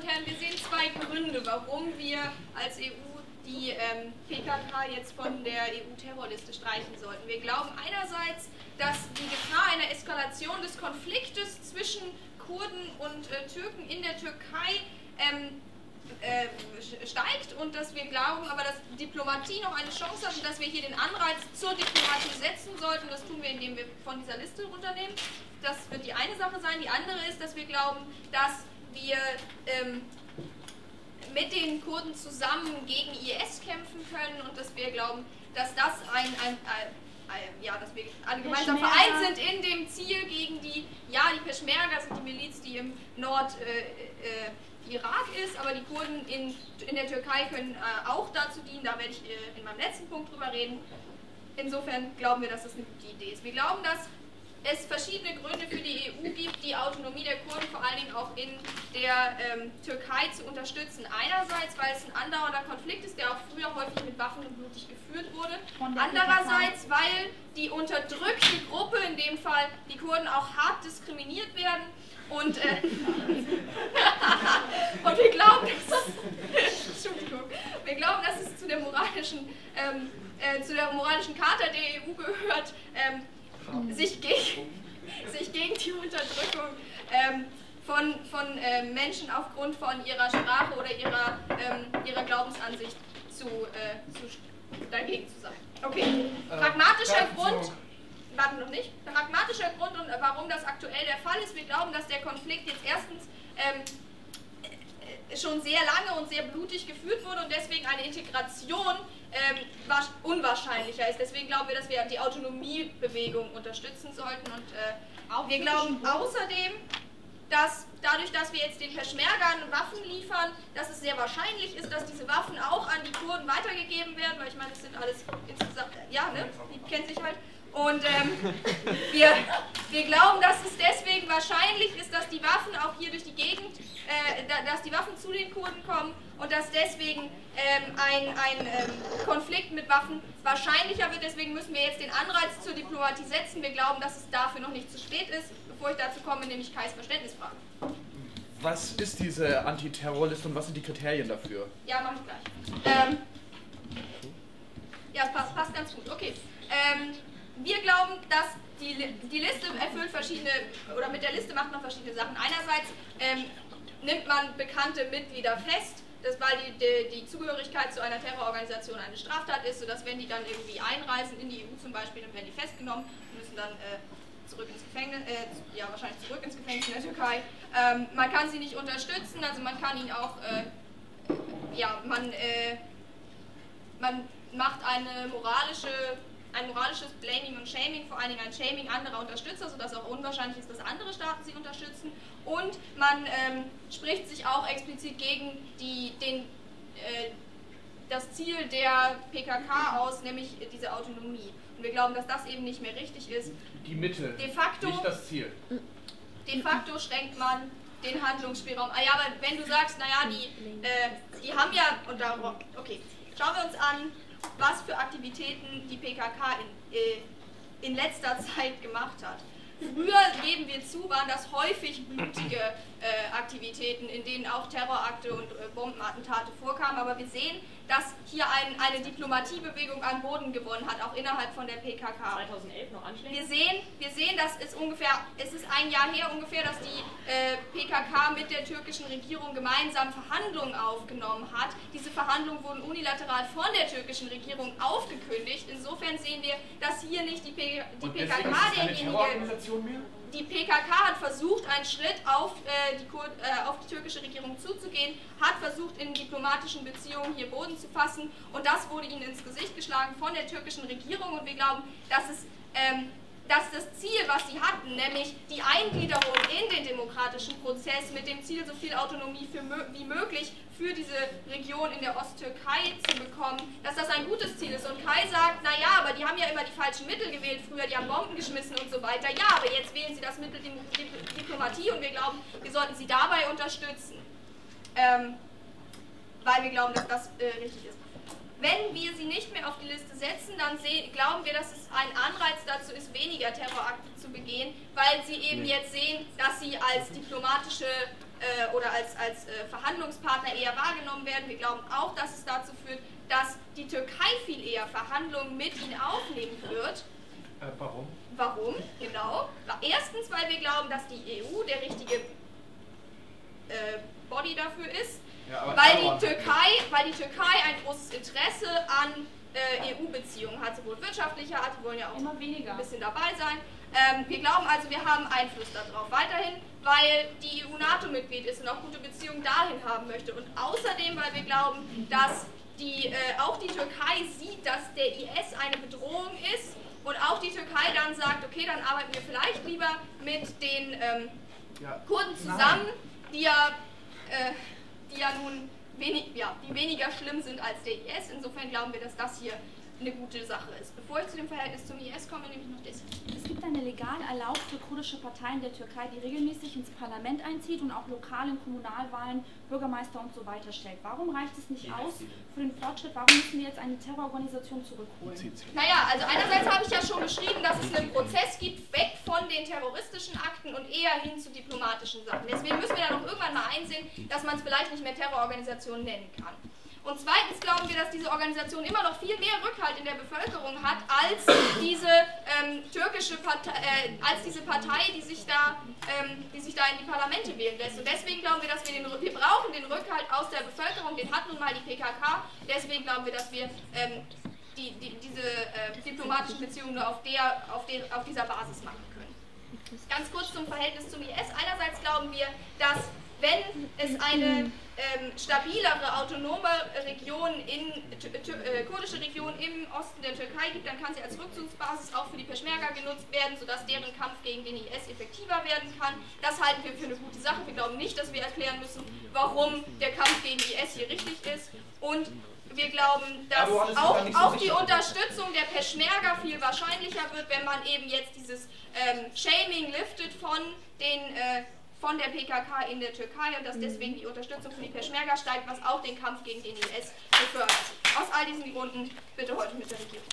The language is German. und Herren, wir sehen zwei Gründe, warum wir als EU die PKK jetzt von der EU-Terrorliste streichen sollten. Wir glauben einerseits, dass die Gefahr einer Eskalation des Konfliktes zwischen Kurden und Türken in der Türkei steigt und dass wir glauben, aber dass Diplomatie noch eine Chance hat und dass wir hier den Anreiz zur Diplomatie setzen sollten. Das tun wir, indem wir von dieser Liste runternehmen. Das wird die eine Sache sein. Die andere ist, dass wir glauben, dass wir mit den Kurden zusammen gegen IS kämpfen können und dass wir glauben, dass das dass wir alle gemeinsam vereint sind in dem Ziel gegen die Peshmerga sind die Miliz, die im Nordirak ist, aber die Kurden in der Türkei können auch dazu dienen, da werde ich in meinem letzten Punkt drüber reden. Insofern glauben wir, dass das eine gute Idee ist. Wir glauben, dass es verschiedene Gründe für die EU gibt, die Autonomie der Kurden vor allen Dingen auch in der Türkei zu unterstützen. Einerseits, weil es ein andauernder Konflikt ist, der auch früher häufig mit Waffen und blutig geführt wurde. Andererseits, weil die unterdrückte Gruppe, in dem Fall die Kurden, auch hart diskriminiert werden. Und, und wir glauben, dass es zu der moralischen Charta der EU gehört, sich gegen die Unterdrückung von Menschen aufgrund von ihrer Sprache oder ihrer Glaubensansicht dagegen zu sein. Okay, pragmatischer Grund und warum das aktuell der Fall ist. Wir glauben, dass der Konflikt jetzt erstens schon sehr lange und sehr blutig geführt wurde und deswegen eine Integration unwahrscheinlicher ist. Deswegen glauben wir, dass wir die Autonomiebewegung unterstützen sollten. Und wir glauben außerdem, dass dadurch, dass wir jetzt den Peshmergern Waffen liefern, dass es sehr wahrscheinlich ist, dass diese Waffen auch an die Kurden weitergegeben werden, weil ich meine, das sind alles insgesamt, die kennen sich halt. Und wir glauben, dass es deswegen wahrscheinlich ist, dass die Waffen auch hier durch die Gegend, dass die Waffen zu den Kurden kommen und dass deswegen ein Konflikt mit Waffen wahrscheinlicher wird. Deswegen müssen wir jetzt den Anreiz zur Diplomatie setzen. Wir glauben, dass es dafür noch nicht zu spät ist, bevor ich dazu komme, nämlich Kais Verständnisfragen. Was ist diese Antiterrorliste und was sind die Kriterien dafür? Ja, mach ich gleich. Es passt ganz gut. Okay. Wir glauben, dass die Liste erfüllt verschiedene, oder mit der Liste macht man verschiedene Sachen. Einerseits nimmt man bekannte Mitglieder fest, weil die Zugehörigkeit zu einer Terrororganisation eine Straftat ist, sodass wenn die dann irgendwie einreisen in die EU zum Beispiel, dann werden die festgenommen und müssen dann wahrscheinlich zurück ins Gefängnis in der Türkei. Man kann sie nicht unterstützen, also man kann ihnen auch, man macht ein moralisches Blaming und Shaming, vor allen Dingen ein Shaming anderer Unterstützer, sodass auch unwahrscheinlich ist, dass andere Staaten sie unterstützen. Und man spricht sich auch explizit gegen das Ziel der PKK aus, nämlich diese Autonomie. Und wir glauben, dass das eben nicht mehr richtig ist. Die Mitte, de facto, nicht das Ziel. De facto schränkt man den Handlungsspielraum. Ah ja, aber wenn du sagst, naja, die haben ja... Und darum, okay, schauen wir uns an, was für Aktivitäten die PKK in letzter Zeit gemacht hat. Früher, geben wir zu, waren das häufig blutige Aktivitäten, in denen auch Terrorakte und Bombenattentate vorkamen, aber wir sehen, dass hier eine Diplomatiebewegung an Boden gewonnen hat, auch innerhalb von der PKK. 2011 noch anschlägt. Wir sehen, dass es ist ein Jahr her ungefähr, dass die PKK mit der türkischen Regierung gemeinsam Verhandlungen aufgenommen hat. Diese Verhandlungen wurden unilateral von der türkischen Regierung aufgekündigt. Insofern sehen wir, dass hier nicht die PKK derjenige... Die PKK hat versucht, einen Schritt auf die türkische Regierung zuzugehen, hat versucht, in diplomatischen Beziehungen hier Boden zu fassen und das wurde ihnen ins Gesicht geschlagen von der türkischen Regierung und wir glauben, dass das Ziel, was sie hatten, nämlich die Eingliederung in den demokratischen Prozess mit dem Ziel, so viel Autonomie wie möglich für diese Region in der Osttürkei zu bekommen, dass das ein gutes Ziel ist. Und Kai sagt, naja, aber die haben ja immer die falschen Mittel gewählt früher, die haben Bomben geschmissen und so weiter. Ja, aber jetzt wählen sie das Mittel Diplomatie und wir glauben, wir sollten sie dabei unterstützen, weil wir glauben, dass das richtig ist. Wenn wir sie nicht mehr auf die Liste setzen, dann glauben wir, dass es ein Anreiz dazu ist, weniger Terrorakte zu begehen, weil sie eben jetzt sehen, dass sie als diplomatische oder als Verhandlungspartner eher wahrgenommen werden. Wir glauben auch, dass es dazu führt, dass die Türkei viel eher Verhandlungen mit ihnen aufnehmen wird. Warum? Warum, genau. Erstens, weil wir glauben, dass die EU der richtige Body dafür ist, ja, weil die Türkei ein großes Interesse an EU-Beziehungen hat, sowohl wirtschaftlicher Art, die wollen ja auch immer weniger ein bisschen dabei sein. Wir glauben also, wir haben Einfluss darauf weiterhin, weil die EU NATO-Mitglied ist und auch gute Beziehungen dahin haben möchte. Und außerdem, weil wir glauben, dass auch die Türkei sieht, dass der IS eine Bedrohung ist und auch die Türkei dann sagt, okay, dann arbeiten wir vielleicht lieber mit den Kurden zusammen, die weniger schlimm sind als der IS. Insofern glauben wir, dass das hier eine gute Sache ist. Bevor ich zu dem Verhältnis zum IS komme, nehme ich noch das. Es gibt eine legal erlaubte kurdische Partei in der Türkei, die regelmäßig ins Parlament einzieht und auch lokal in Kommunalwahlen Bürgermeister und so weiter stellt. Warum reicht es nicht aus für den Fortschritt? Warum müssen wir jetzt eine Terrororganisation zurückholen? Naja, also einerseits habe ich ja schon geschrieben, dass es einen Prozess gibt, weg von den terroristischen Akten und eher hin zu diplomatischen Sachen. Deswegen müssen wir dann auch irgendwann mal einsehen, dass man es vielleicht nicht mehr Terrororganisation nennen kann. Und zweitens glauben wir, dass diese Organisation immer noch viel mehr Rückhalt in der Bevölkerung hat, als diese Partei, die sich da in die Parlamente wählen lässt. Und deswegen glauben wir, dass wir brauchen den Rückhalt aus der Bevölkerung, den hat nun mal die PKK. Deswegen glauben wir, dass wir diese diplomatischen Beziehungen nur auf dieser Basis machen können. Ganz kurz zum Verhältnis zum IS. Einerseits glauben wir, dass wenn es eine stabilere, autonome Region kurdische Region im Osten der Türkei gibt, dann kann sie als Rückzugsbasis auch für die Peshmerga genutzt werden, sodass deren Kampf gegen den IS effektiver werden kann. Das halten wir für eine gute Sache. Wir glauben nicht, dass wir erklären müssen, warum der Kampf gegen IS hier richtig ist. Und wir glauben, dass auch die Unterstützung der Peshmerga viel wahrscheinlicher wird, wenn man eben jetzt dieses Shaming liftet von der PKK in der Türkei und dass deswegen die Unterstützung für die Peshmerga steigt, was auch den Kampf gegen den IS befördert. Aus all diesen Gründen bitte heute mit der Regierung.